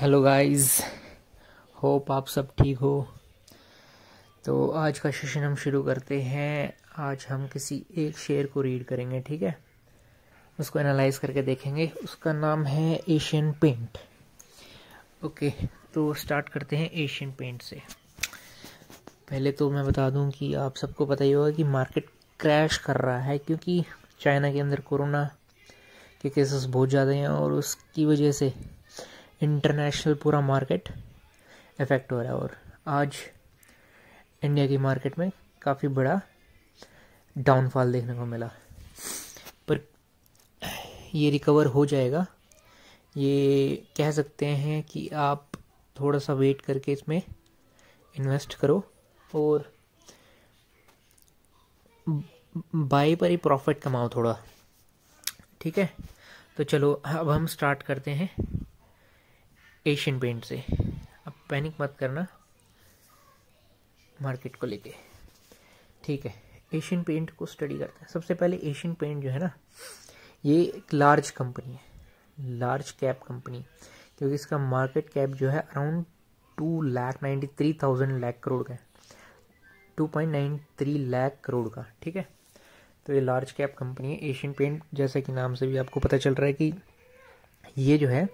Hello guys, hope आप सब ठीक हो। तो आज का सेशन हम शुरू करते हैं। आज हम किसी एक शेयर को रीड करेंगे, ठीक है, उसको एनालाइज करके देखेंगे। उसका नाम है एशियन पेंट। ओके, तो स्टार्ट करते हैं एशियन पेंट से। पहले तो मैं बता दूं कि आप सबको पता ही होगा कि मार्केट क्रैश कर रहा है, क्योंकि चाइना के अंदर कोरोना के केसेस बहुत ज़्यादा हैं और उसकी वजह से इंटरनेशनल पूरा मार्केट इफेक्ट हो रहा है। और आज इंडिया की मार्केट में काफ़ी बड़ा डाउनफॉल देखने को मिला, पर ये रिकवर हो जाएगा, ये कह सकते हैं कि आप थोड़ा सा वेट करके इसमें इन्वेस्ट करो और बाय पर ही प्रॉफिट कमाओ थोड़ा, ठीक है। तो चलो अब हम स्टार्ट करते हैं एशियन पेंट से। अब पैनिक मत करना मार्केट को लेके, ठीक है। एशियन पेंट को स्टडी करते हैं। सबसे पहले एशियन पेंट जो है ना, ये एक लार्ज कंपनी है, लार्ज कैप कंपनी, क्योंकि इसका मार्केट कैप जो है अराउंड 2,93,000 लाख करोड़ का है, 2.93 लाख करोड़ का, ठीक है। तो ये लार्ज कैप कंपनी है एशियन पेंट। जैसा कि नाम से भी आपको पता चल रहा है कि ये जो है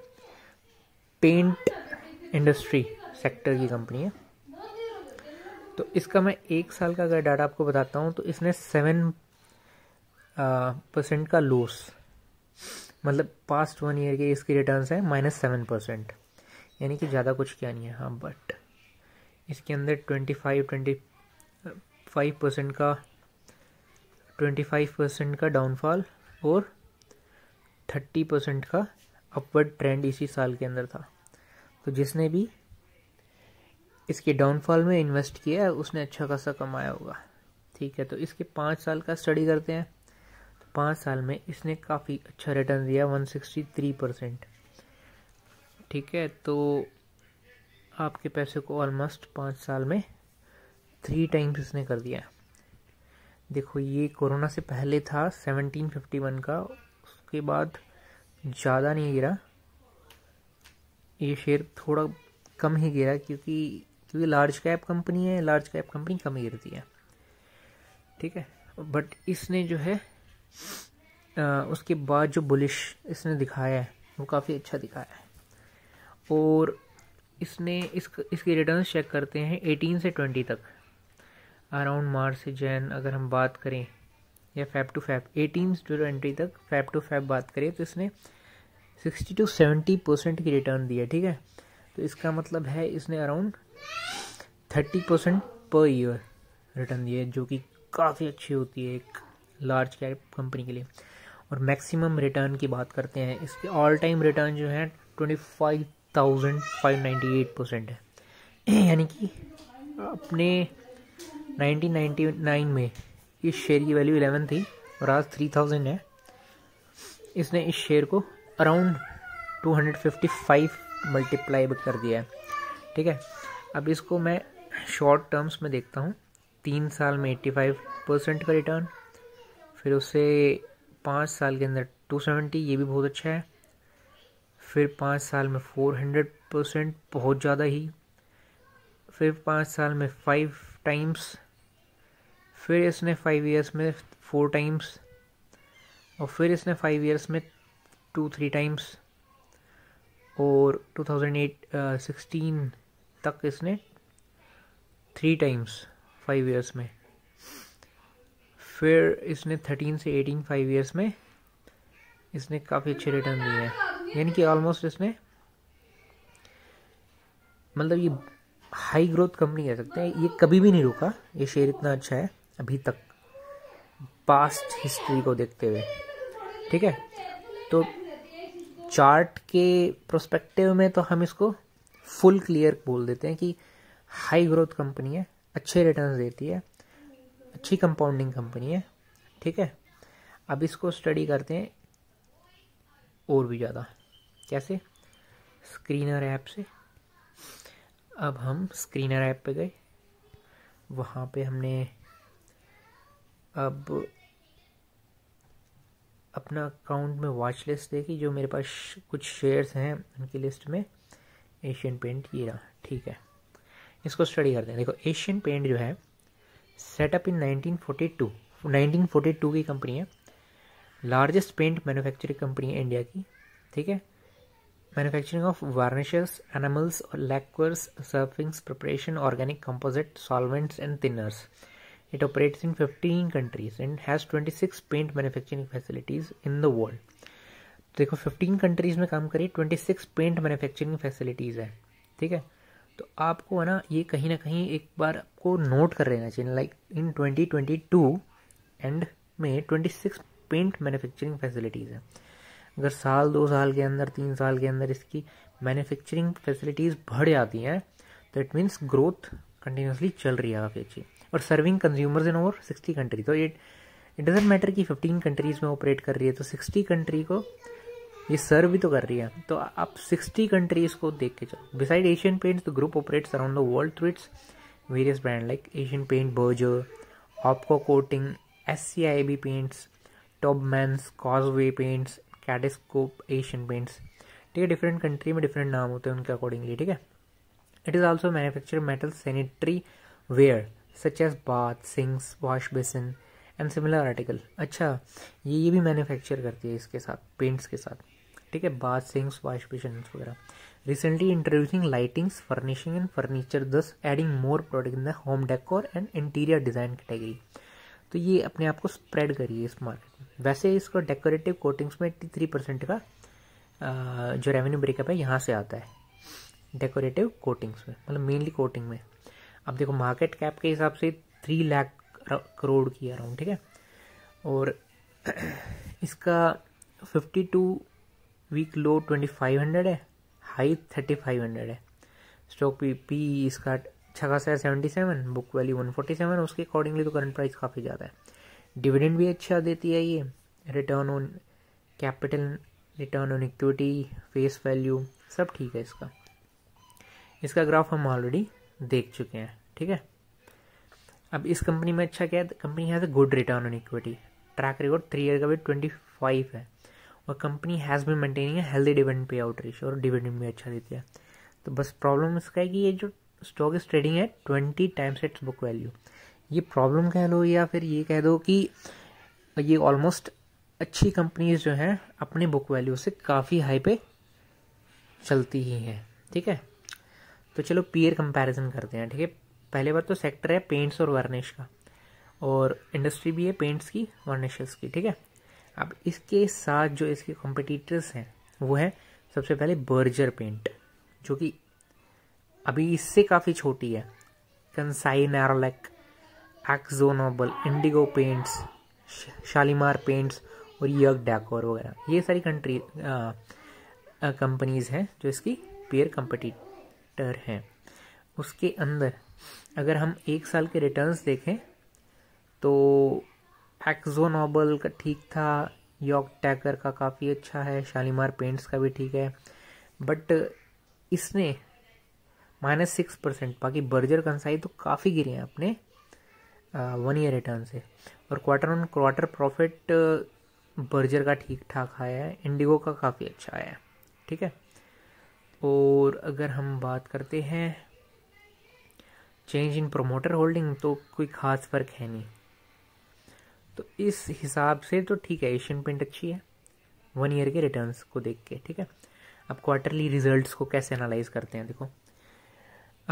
पेंट इंडस्ट्री सेक्टर की कंपनी है। तो इसका मैं एक साल का अगर डाटा आपको बताता हूँ, तो इसने 7% का लॉस, मतलब पास्ट 1 ईयर के इसकी रिटर्न्स है -7%, यानी कि ज़्यादा कुछ क्या नहीं है। हाँ, बट इसके अंदर 25% का डाउनफॉल और 30% का अपवर्ड ट्रेंड इसी साल के अंदर था। तो जिसने भी इसके डाउनफॉल में इन्वेस्ट किया है उसने अच्छा खासा कमाया होगा, ठीक है। तो इसके 5 साल का स्टडी करते हैं। तो 5 साल में इसने काफ़ी अच्छा रिटर्न दिया, 163%, ठीक है। तो आपके पैसे को ऑलमोस्ट 5 साल में 3 टाइम्स इसने कर दिया। देखो, ये कोरोना से पहले था 1751 का, उसके बाद ज़्यादा नहीं गिरा ये शेयर, थोड़ा कम ही गिरा, क्योंकि लार्ज कैप कंपनी है, लार्ज कैप कंपनी कम ही गिरती है, ठीक है। बट इसने जो है उसके बाद जो बुलिश इसने दिखाया है वो काफ़ी अच्छा दिखाया है। और इसने इसकी रिटर्न्स चेक करते हैं 18 से 20 तक, अराउंड मार्च से जैन अगर हम बात करें, या फैब टू फैब 18 से 20 तक फैब टू फैब बात करें, तो इसने 60 से 70% की रिटर्न दी है, ठीक है। तो इसका मतलब है इसने अराउंड 30% पर ईयर रिटर्न दी है, जो कि काफ़ी अच्छी होती है एक लार्ज कैप कंपनी के लिए। और मैक्सिमम रिटर्न की बात करते हैं, इसके ऑल टाइम रिटर्न जो है 25,598% है, यानी कि अपने 1999 में इस शेयर की वैल्यू 11 थी और आज 3000 है। इसने इस शेयर को अराउंड 255 मल्टीप्लाई कर दिया है, ठीक है। अब इसको मैं शॉर्ट टर्म्स में देखता हूँ, 3 साल में 85% का रिटर्न, फिर उसे 5 साल के अंदर 270, ये भी बहुत अच्छा है, फिर 5 साल में 400%, बहुत ज़्यादा ही, फिर 5 साल में 5 टाइम्स, फिर इसने 5 ईयर्स में 4 टाइम्स, और फिर इसने 5 ईयर्स में 2-3 टाइम्स, और 2016 तक इसने 3 टाइम्स 5 ईयर्स में, फिर इसने 13 से 18 5 ईयर्स में इसने काफ़ी अच्छे रिटर्न दिए हैं, यानी कि ऑलमोस्ट इसने, मतलब ये हाई ग्रोथ कंपनी कह सकते हैं। ये कभी भी नहीं रुका, ये शेयर इतना अच्छा है अभी तक पास्ट हिस्ट्री को देखते हुए, ठीक है। तो चार्ट के प्रोस्पेक्टिव में तो हम इसको फुल क्लियर बोल देते हैं कि हाई ग्रोथ कंपनी है, अच्छे रिटर्न्स देती है, अच्छी कंपाउंडिंग कंपनी है, ठीक है। अब इसको स्टडी करते हैं और भी ज़्यादा, कैसे, स्क्रीनर ऐप से। अब हम स्क्रीनर ऐप पे गए, वहाँ पे हमने अब अपना अकाउंट में वॉच लिस्ट देखी, जो मेरे पास कुछ शेयर्स हैं उनकी लिस्ट में एशियन पेंट ये रहा, ठीक है। इसको स्टडी करते हैं। देखो एशियन पेंट जो है सेटअप इन 1942, 1942 की कंपनी है, लार्जेस्ट पेंट मैन्युफैक्चरिंग कंपनी है इंडिया की, ठीक है। Manufacturing of varnishes, enamels, lacquers, सर्फिंग्स, preparation, organic composite, solvents and thinners. It operates in 15 countries and has 26 paint manufacturing facilities in the world. देखो 15 countries में काम करी, 26 paint manufacturing facilities है, ठीक है। तो आपको है ना ये कहीं ना कहीं एक बार आपको नोट कर लेना चाहिए, लाइक इन 2022 एंड में 26 paint manufacturing facilities है। अगर साल दो साल के अंदर तीन साल के अंदर इसकी manufacturing facilities बढ़ जाती हैं तो इट मीन्स ग्रोथ कंटिन्यूसली चल रही है काफ़ी अच्छी, और serving consumers in over 60 country. तो इट डजेंट मैटर कि 15 कंट्रीज़ में ऑपरेट कर रही है, तो 60 कंट्री को ये सर्व भी तो कर रही है। तो आप 60 कंट्रीज़ को देख के चलो। Beside Asian paints the group operates around the world through its various brand like Asian paint, Berger, Apco coating, SCIB paints, Taubmans, Causeway paints, Kadisco Asian paints, ठीक है। डिफरेंट कंट्री में डिफरेंट नाम होते हैं उनके अकॉर्डिंगली, ठीक है। It is also manufacture metal sanitary ware such as bath, sinks, wash basin and similar article. अच्छा, ये भी मैन्युफैक्चर करती है इसके साथ, पेंट्स के साथ, ठीक है। बाथ, सिंक्स, वॉश बेसिन वगैरह। Recently introducing lightings, furnishing and furniture, thus adding more product in the home decor and interior design category. तो ये अपने आप को स्प्रेड करिए इस मार्केट में। वैसे इसको डेकोरेटिव कोटिंग्स में 83% का जो रेवेन्यू ब्रेकअप है यहाँ से आता है, डेकोरेटिव कोटिंग्स में, मतलब मेनली कोटिंग में। अब देखो मार्केट कैप के हिसाब से 3 लाख करोड़ की अराउंड, ठीक है। और इसका 52 वीक लो 2500 है, हाई 3500 है। स्टॉक पी इसका अच्छा खासा है 77, बुक वैल्यू 147, उसके अकॉर्डिंगली तो करंट प्राइस काफ़ी ज़्यादा है। डिविडेंड भी अच्छा देती है ये, return on capital, return on equity, face value सब ठीक है इसका। इसका ग्राफ हम ऑलरेडी देख चुके हैं, ठीक है। अब इस कंपनी में अच्छा क्या है, company has a good return on equity, track record 3 year का भी 25 है, और company has been maintaining healthy dividend pay out ratio, और डिविडेंड भी अच्छा देती है। तो बस प्रॉब्लम इसका है कि ये जो स्टॉक इस ट्रेडिंग है 20 टाइम्स इट्स बुक वैल्यू। ये प्रॉब्लम कह लो या फिर ये कह दो कि ये ऑलमोस्ट अच्छी कंपनीज जो हैं अपने बुक वैल्यू से काफ़ी हाई पे चलती ही हैं, ठीक है। तो चलो पीयर कंपैरिजन करते हैं, ठीक है। पहले बार तो सेक्टर है पेंट्स और वार्निश का, और इंडस्ट्री भी है पेंट्स की, वार्निशेस की, ठीक है। अब इसके साथ जो इसके कॉम्पिटिटर्स हैं वो है सबसे पहले बर्जर पेंट, जो कि अभी इससे काफ़ी छोटी है, Kansai Nerolac, Akzo Nobel, Indigo paints, Shalimar paints और यग डेकोर वगैरह। ये सारी कंपनीज़ हैं जो इसकी पीयर कंपटीटर है। उसके अंदर अगर हम एक साल के रिटर्न्स देखें तो एक्ज़ो नोबेल का ठीक था, यॉक टैकर का काफ़ी अच्छा है, शालीमार पेंट्स का भी ठीक है, बट इसने -6%। बाकी बर्जर, कंसाई तो काफ़ी गिरे हैं अपने 1 ईयर रिटर्न से, और quarter on quarter profit Berger का ठीक ठाक आया है, इंडिगो का काफ़ी अच्छा आया है, ठीक है। और अगर हम बात करते हैं चेंज इन प्रोमोटर होल्डिंग तो कोई ख़ास फर्क है नहीं, तो इस हिसाब से तो ठीक है एशियन पेंट अच्छी है 1 ईयर के रिटर्न्स को देख के, ठीक है। अब क्वार्टरली रिजल्ट्स को कैसे एनालाइज करते हैं, देखो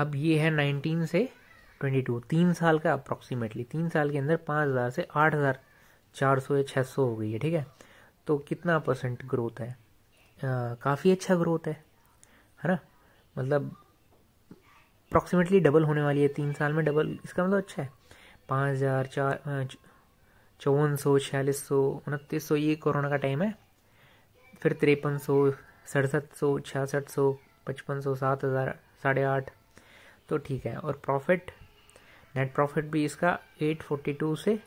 अब ये है 19 से 22, 3 साल का अप्रॉक्सीमेटली, 3 साल के अंदर 5000 से 8400 या 600 हो गई है, ठीक है। तो कितना परसेंट ग्रोथ है, काफ़ी अच्छा ग्रोथ है ना, मतलब अप्रॉक्सीमेटली डबल होने वाली है 3 साल में, डबल इसका मतलब अच्छा है। 5000, 5400, 4600, 2900, ये कोरोना का टाइम है, फिर 5300, 6700, 6600, 5500, 7000, 8,500, तो ठीक है। और प्रॉफिट, नेट प्रॉफिट भी इसका 842 से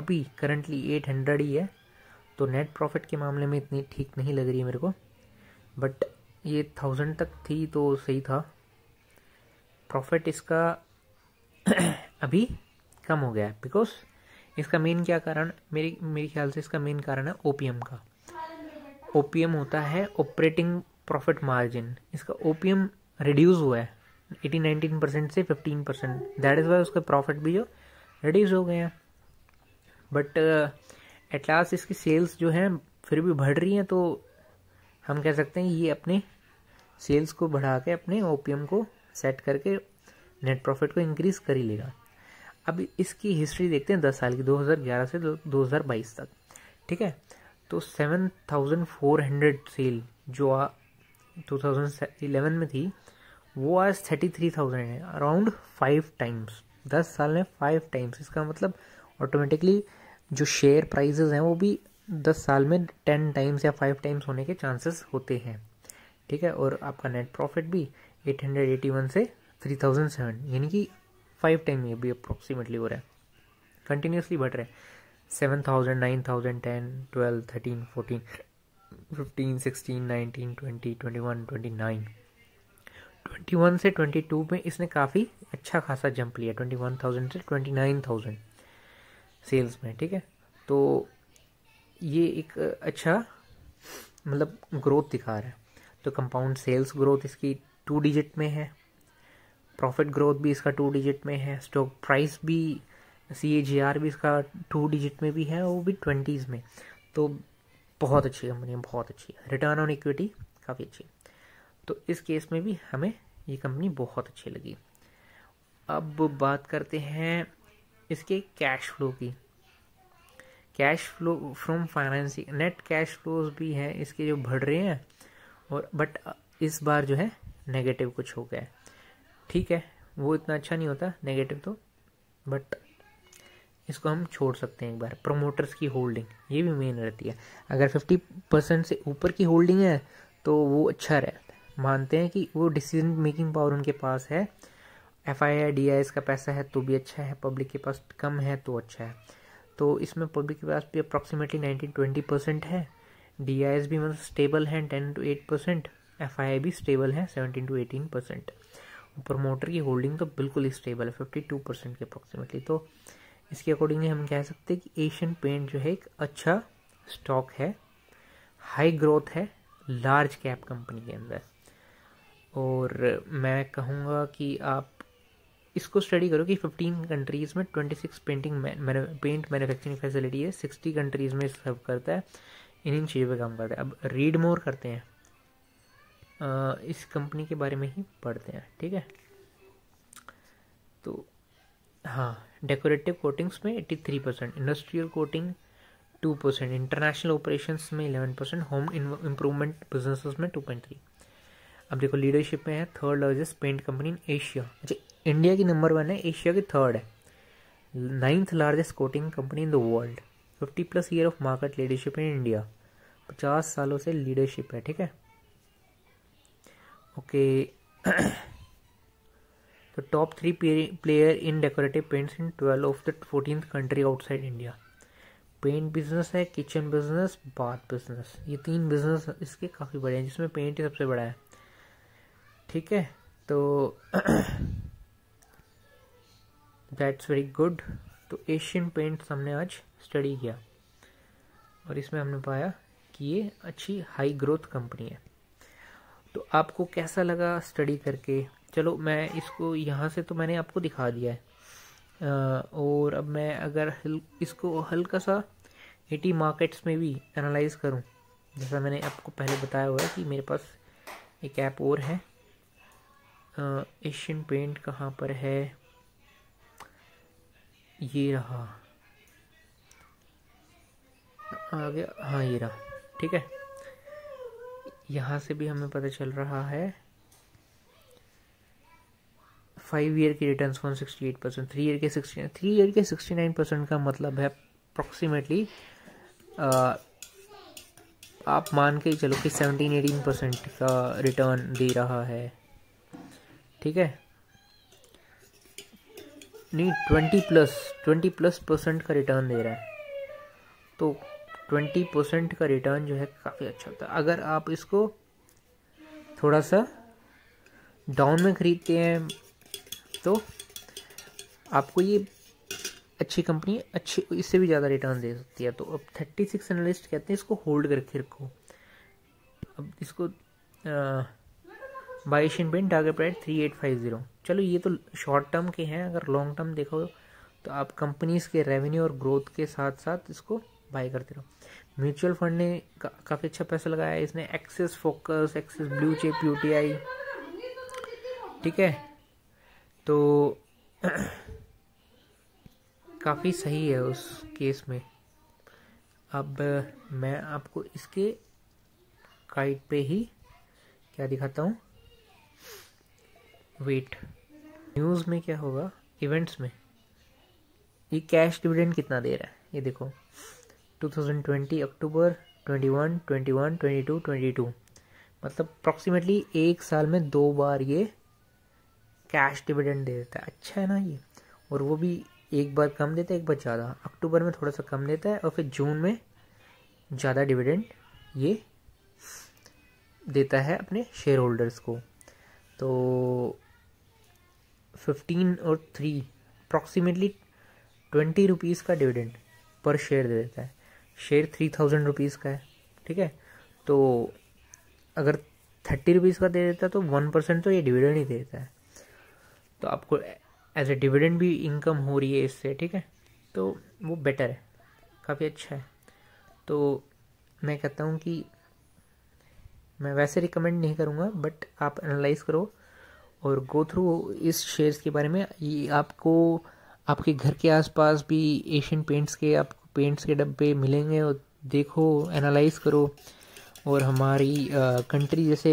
अभी करंटली 800 ही है, तो नेट प्रॉफिट के मामले में इतनी ठीक नहीं लग रही है मेरे को, बट ये 1000 तक थी तो सही था। प्रॉफिट इसका अभी कम हो गया है बिकॉज इसका मेन क्या कारण, मेरे ख्याल से इसका मेन कारण है ओपीएम का। ओपीएम होता है ऑपरेटिंग प्रॉफिट मार्जिन, इसका ओपीएम रिड्यूस हुआ है 18-19% से 15%। दैट इज़ वाई उसका प्रॉफिट भी जो रिड्यूस हो गए हैं, बट एट लास्ट इसकी सेल्स जो हैं फिर भी बढ़ रही हैं। तो हम कह सकते हैं ये अपने सेल्स को बढ़ा के अपने ओपीएम को सेट करके नेट प्रॉफिट को इंक्रीज़ कर ही लेगा। अब इसकी हिस्ट्री देखते हैं 10 साल की, 2011 से 2022 तक, ठीक है। तो 7,400 सेल जो 2011 में थी वो आज 33,000 है, अराउंड 5 टाइम्स। 10 साल में 5 टाइम्स, इसका मतलब ऑटोमेटिकली जो शेयर प्राइजेस हैं वो भी 10 साल में 10 टाइम्स या 5 टाइम्स होने के चांसेस होते हैं, ठीक है। और आपका नेट प्रॉफिट भी 881 से 3007 यानी कि 5 टाइम ये भी अप्रोक्सीमेटली हो रहा है, कंटिन्यूसली बढ़ रहा है। 7,000, 9,000, 10, 12, 13, 14, 15, 16, 19, 20, 21, 29 से 22 में इसने काफ़ी अच्छा खासा जंप लिया, 21,000 से 29,000 सेल्स में, ठीक है। तो ये एक अच्छा मतलब ग्रोथ दिखा रहा है। तो कंपाउंड सेल्स ग्रोथ इसकी 2 डिजिट में है, प्रॉफिट ग्रोथ भी इसका 2 डिजिट में है, स्टॉक प्राइस भी CAGR भी इसका 2 डिजिट में भी है, वो भी 20s में। तो बहुत अच्छी कंपनी है, बहुत अच्छी है, रिटर्न ऑन इक्विटी काफ़ी अच्छी। तो इस केस में भी हमें ये कंपनी बहुत अच्छी लगी। अब बात करते हैं इसके कैश फ्लो की। Cash flow from financing, net cash flows भी हैं इसके जो बढ़ रहे हैं, और बट इस बार जो है नेगेटिव कुछ हो गया है, ठीक है। वो इतना अच्छा नहीं होता नेगेटिव तो, बट इसको हम छोड़ सकते हैं एक बार। प्रोमोटर्स की होल्डिंग ये भी मेन रहती है, अगर 50% से ऊपर की होल्डिंग है तो वो अच्छा रहता है, मानते हैं कि वो डिसीजन मेकिंग पावर उनके पास है। FIIs का पैसा है तो भी अच्छा है, पब्लिक के पास कम है तो अच्छा है। तो इसमें पब्लिक के पास भी अप्रॉक्सीमेटली 19-20% है, DIs भी मतलब स्टेबल हैं 10-8%, FII भी स्टेबल है 17-18%। प्रमोटर की होल्डिंग तो बिल्कुल ही स्टेबल है 52% के अप्रॉक्सीमेटली। तो इसके अकॉर्डिंग हम कह सकते हैं कि एशियन पेंट जो है एक अच्छा स्टॉक है, हाई ग्रोथ है, लार्ज कैप कंपनी के अंदर। और मैं कहूँगा कि आप इसको स्टडी करो कि 15 कंट्रीज़ में 26 पेंट मैन्युफैक्चरिंग फैसिलिटी है, 60 कंट्रीज़ में सर्व करता है, इन चीज़ों पर काम करता है। अब रीड मोर करते हैं, इस कंपनी के बारे में ही पढ़ते हैं, ठीक है। तो हाँ, डेकोरेटिव कोटिंग्स में 83%, इंडस्ट्रियल कोटिंग 2%, इंटरनेशनल ऑपरेशंस में 11%, होम इम्प्रूवमेंट बिजनेसेस में 2.3। अब देखो लीडरशिप में है third largest paint company in Asia. अच्छा, इंडिया की नंबर 1 है, एशिया की थर्ड है। 9th largest coating company in the world, 50+ year of market leadership in India, 50 सालों से लीडरशिप है, ठीक है, ओके। तो top 3 player in decorative paints in 12 of the 14th country outside India. Paint business है, kitchen business, bath business, ये 3 business इसके काफ़ी बड़े हैं, जिसमें पेंट ही सबसे बड़ा है, ठीक है। तो दैट्स वेरी गुड। तो एशियन पेंट्स हमने आज स्टडी किया और इसमें हमने पाया कि ये अच्छी हाई ग्रोथ कंपनी है। तो आपको कैसा लगा स्टडी करके? चलो मैं इसको यहाँ से तो मैंने आपको दिखा दिया है, और अब मैं अगर इसको हल्का सा AT मार्केट्स में भी एनालाइज करूँ, जैसा मैंने आपको पहले बताया हुआ है कि मेरे पास एक ऐप और है, एशियन पेंट कहाँ पर है, ये रहा आगे, हाँ ये रहा, ठीक है। यहाँ से भी हमें पता चल रहा है 5 ईयर की रिटर्न्स 168%, 3 ईयर के 69% का मतलब है अप्रोक्सीमेटली आप मान के ही चलो कि 17-18% का रिटर्न दे रहा है, ठीक है। नहीं 20+% का रिटर्न दे रहा है। तो 20% का रिटर्न जो है काफ़ी अच्छा होता है। अगर आप इसको थोड़ा सा डाउन में ख़रीदते हैं तो आपको ये अच्छी कंपनी अच्छी इससे भी ज़्यादा रिटर्न दे सकती है। तो अब 36 एनालिस्ट कहते हैं इसको होल्ड करके रखो। अब इसको buy Asian paint, target price 3850। चलो ये तो शॉर्ट टर्म के हैं, अगर लॉन्ग टर्म देखो तो आप कंपनीज़ के रेवेन्यू और ग्रोथ के साथ साथ इसको बाय करते रहो। म्यूचुअल फंड ने काफ़ी अच्छा पैसा लगाया है इसने, access focus, access blue chip, UTI, ठीक है, तो काफ़ी सही है उस केस में। अब मैं आपको इसके काइट पे ही क्या दिखाता हूँ, वेट न्यूज़ में क्या होगा, इवेंट्स में ये कैश डिविडेंड कितना दे रहा है ये देखो, 2020 अक्टूबर, 21, 21, 22, 22, मतलब अप्रॉक्सीमेटली एक साल में दो बार ये कैश डिविडेंड दे देता है। अच्छा है ना ये, और वो भी एक बार कम देता है एक बार ज़्यादा, अक्टूबर में थोड़ा सा कम देता है और फिर जून में ज़्यादा डिविडेंड ये देता है अपने शेयर होल्डर्स को। तो 15 और 3 अप्रॉक्सीमेटली 20 रुपीज़ का डिविडेंड पर शेयर दे देता है। शेयर 3000 रुपीज़ का है, ठीक है, तो अगर 30 रुपीज़ का दे देता है तो 1% तो ये डिविडेंड ही दे देता है, तो आपको एज ए डिविडेंड भी इनकम हो रही है इससे, ठीक है, तो वो बेटर है, काफ़ी अच्छा है। तो मैं कहता हूँ कि मैं वैसे रिकमेंड नहीं करूँगा, बट आप एनालाइज करो और गो थ्रू इस शेयर्स के बारे में। ये आपको आपके घर के आसपास भी एशियन पेंट्स के आपको पेंट्स के डब्बे मिलेंगे, और देखो एनालाइज करो, और हमारी कंट्री जैसे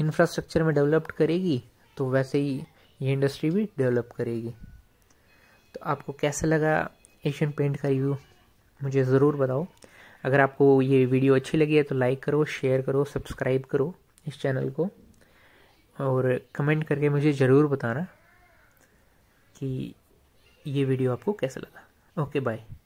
इंफ्रास्ट्रक्चर में डेवलप्ड करेगी तो वैसे ही ये इंडस्ट्री भी डेवलप करेगी। तो आपको कैसा लगा एशियन पेंट का रिव्यू मुझे ज़रूर बताओ। अगर आपको ये वीडियो अच्छी लगी है तो लाइक करो, शेयर करो, सब्सक्राइब करो इस चैनल को, और कमेंट करके मुझे ज़रूर बताना कि ये वीडियो आपको कैसा लगा। Okay, bye.